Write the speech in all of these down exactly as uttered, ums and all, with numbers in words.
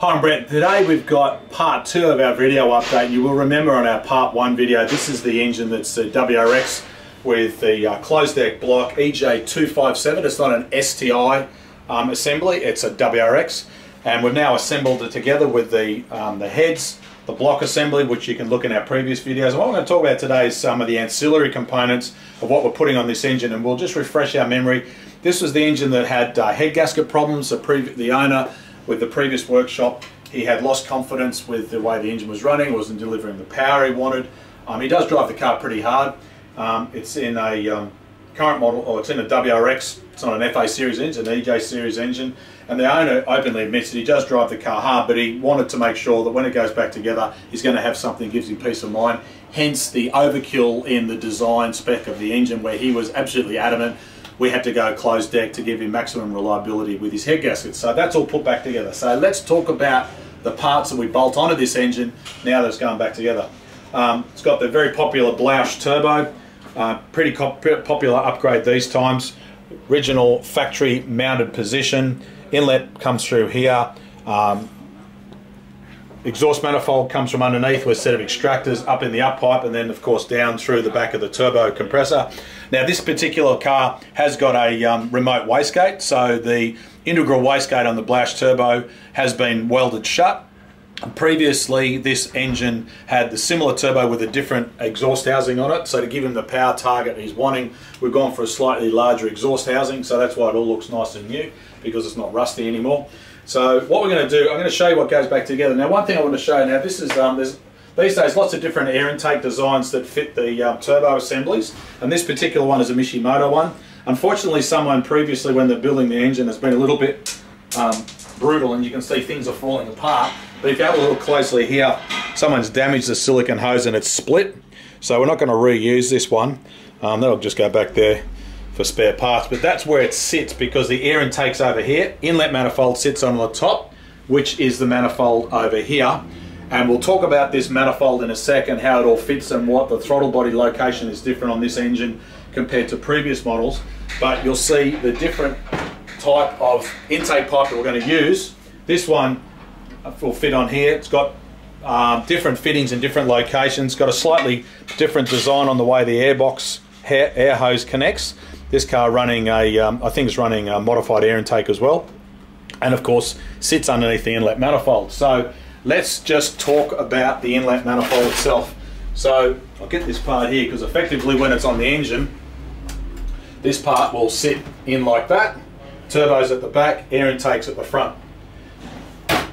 Hi, I'm Brett. Today we've got part two of our video update. You will remember on our part one video, this is the engine that's the W R X with the uh, closed deck block E J two five seven. It's not an S T I um, assembly, it's a W R X. And we've now assembled it together with the, um, the heads, the block assembly, which you can look in our previous videos. And what we're going to talk about today is some of the ancillary components of what we're putting on this engine, and we'll just refresh our memory. This was the engine that had uh, head gasket problems. The, the owner with the previous workshop, he had lost confidence with the way the engine was running. It wasn't delivering the power he wanted. Um, he does drive the car pretty hard. Um, it's in a um, current model, or it's in a W R X. It's not an F A series engine, an E J series engine. And the owner openly admits that he does drive the car hard, but he wanted to make sure that when it goes back together, he's going to have something that gives him peace of mind. Hence the overkill in the design spec of the engine, where he was absolutely adamant we had to go closed deck to give him maximum reliability with his head gaskets. So that's all put back together. So let's talk about the parts that we bolt onto this engine now that it's going back together. Um, it's got the very popular Blouch Turbo, uh, pretty popular upgrade these times. Original factory mounted position, inlet comes through here, um, exhaust manifold comes from underneath with a set of extractors up in the up pipe, and then of course down through the back of the turbo compressor. Now this particular car has got a um, remote wastegate, so the integral wastegate on the Blouch Turbo has been welded shut. Previously this engine had the similar turbo with a different exhaust housing on it, so to give him the power target he's wanting, we've gone for a slightly larger exhaust housing, so that's why it all looks nice and new, because it's not rusty anymore. So what we're going to do, I'm going to show you what goes back together. Now one thing I want to show you, now this is, um, there's, these days lots of different air intake designs that fit the um, turbo assemblies, and this particular one is a Mishimoto one. Unfortunately someone previously when they're building the engine has been a little bit um, brutal, and you can see things are falling apart. But if you have a little closely here, someone's damaged the silicon hose and it's split. So we're not going to reuse this one, um, that'll just go back there for spare parts. But that's where it sits, because the air intake's over here, inlet manifold sits on the top, which is the manifold over here, and we'll talk about this manifold in a second, how it all fits and what the throttle body location is different on this engine compared to previous models. But you'll see the different type of intake pipe that we're going to use. This one will fit on here. It's got um, different fittings in different locations. It's got a slightly different design on the way the airbox air, air hose connects. This car running a, um, I think it's running a modified air intake as well, and of course sits underneath the inlet manifold. So let's just talk about the inlet manifold itself. So I'll get this part here, because effectively when it's on the engine, this part will sit in like that. Turbo's at the back, air intake's at the front.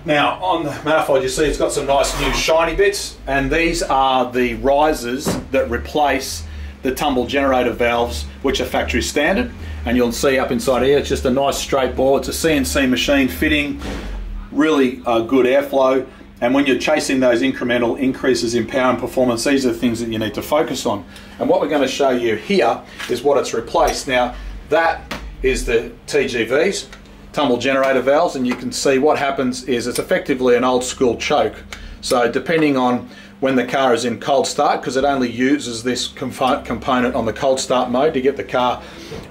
Now on the manifold you see it's got some nice new shiny bits, and these are the risers that replace the tumble generator valves, which are factory standard. And you'll see up inside here it's just a nice straight bore. It's a C N C machine fitting, really uh, good airflow, and when you're chasing those incremental increases in power and performance, these are the things that you need to focus on. And what we're going to show you here is what it's replaced. Now that is the T G Vs, tumble generator valves, and you can see what happens is it's effectively an old school choke. So depending on when the car is in cold start, because it only uses this component on the cold start mode to get the car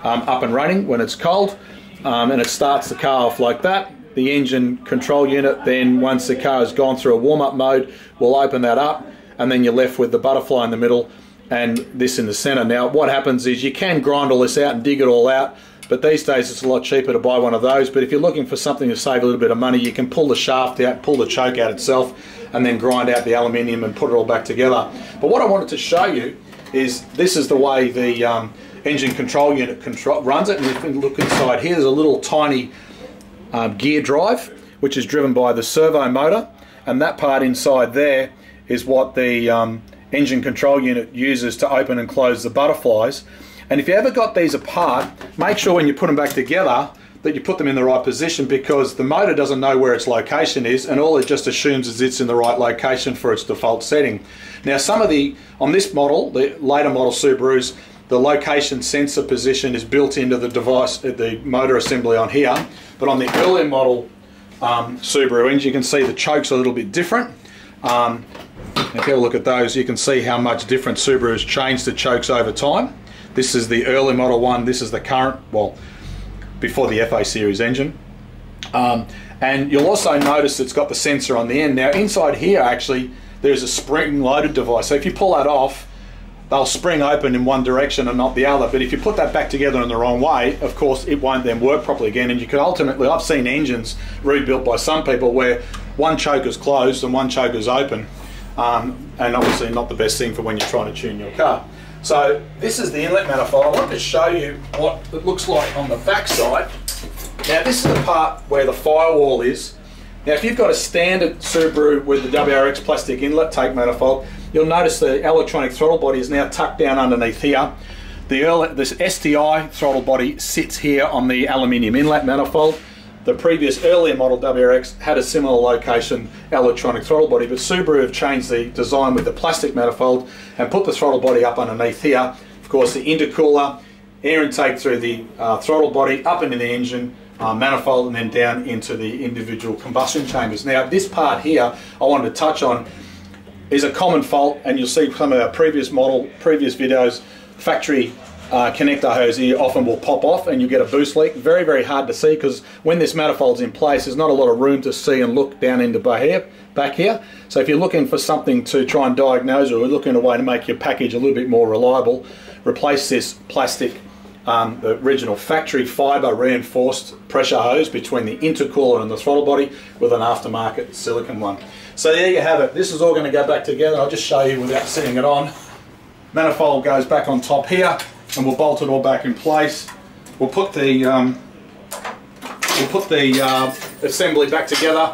um, up and running when it's cold, um, and it starts the car off like that. The engine control unit then, once the car has gone through a warm-up mode, will open that up, and then you're left with the butterfly in the middle and this in the center. Now what happens is you can grind all this out and dig it all out, but these days it's a lot cheaper to buy one of those. But if you're looking for something to save a little bit of money, you can pull the shaft out, pull the choke out itself, and then grind out the aluminium and put it all back together. But what I wanted to show you is this is the way the um, engine control unit control runs it. And if you look inside here, there's a little tiny um, gear drive, which is driven by the servo motor, and that part inside there is what the um, engine control unit uses to open and close the butterflies. And if you ever got these apart, make sure when you put them back together that you put them in the right position, because the motor doesn't know where its location is, and all it just assumes is it's in the right location for its default setting. Now some of the, on this model, the later model Subarus, the location sensor position is built into the device, the motor assembly on here. But on the earlier model um, Subaru engine, you can see the choke's a little bit different. Um, if you have a look at those, you can see how much different Subaru's changed the chokes over time. This is the early model one, this is the current, well, before the F A series engine. Um, and you'll also notice it's got the sensor on the end. Now inside here actually there's a spring loaded device, so if you pull that off they'll spring open in one direction and not the other, but if you put that back together in the wrong way, of course it won't then work properly again, and you could ultimately, I've seen engines rebuilt by some people where one choker's closed and one choker's open, um, and obviously not the best thing for when you're trying to tune your car. So this is the inlet manifold. I want to show you what it looks like on the back side. Now this is the part where the firewall is. Now if you've got a standard Subaru with the W R X plastic inlet take manifold, you'll notice the electronic throttle body is now tucked down underneath here. The this S T I throttle body sits here on the aluminium inlet manifold. The previous earlier model W R X had a similar location electronic throttle body, but Subaru have changed the design with the plastic manifold and put the throttle body up underneath here. Of course the intercooler, air intake through the uh, throttle body, up into the engine, Uh, manifold, and then down into the individual combustion chambers. Now this part here I wanted to touch on is a common fault, and you'll see some of our previous model, previous videos, factory uh, connector hose here often will pop off and you get a boost leak. Very very hard to see, because when this manifold's in place there's not a lot of room to see and look down into back here. So if you're looking for something to try and diagnose, or looking at a way to make your package a little bit more reliable, replace this plastic Um, the original factory fibre reinforced pressure hose between the intercooler and the throttle body with an aftermarket silicone one. So there you have it. This is all going to go back together. I'll just show you without setting it on. Manifold goes back on top here, and we'll bolt it all back in place. We'll put the um, we'll put the uh, assembly back together,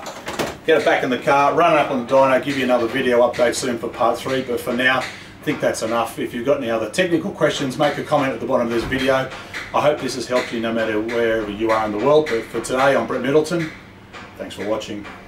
get it back in the car, run it up on the dyno, give you another video update soon for part three, but for now I think that's enough. If you've got any other technical questions, make a comment at the bottom of this video. I hope this has helped you no matter wherever you are in the world. But for today, I'm Brett Middleton. Thanks for watching.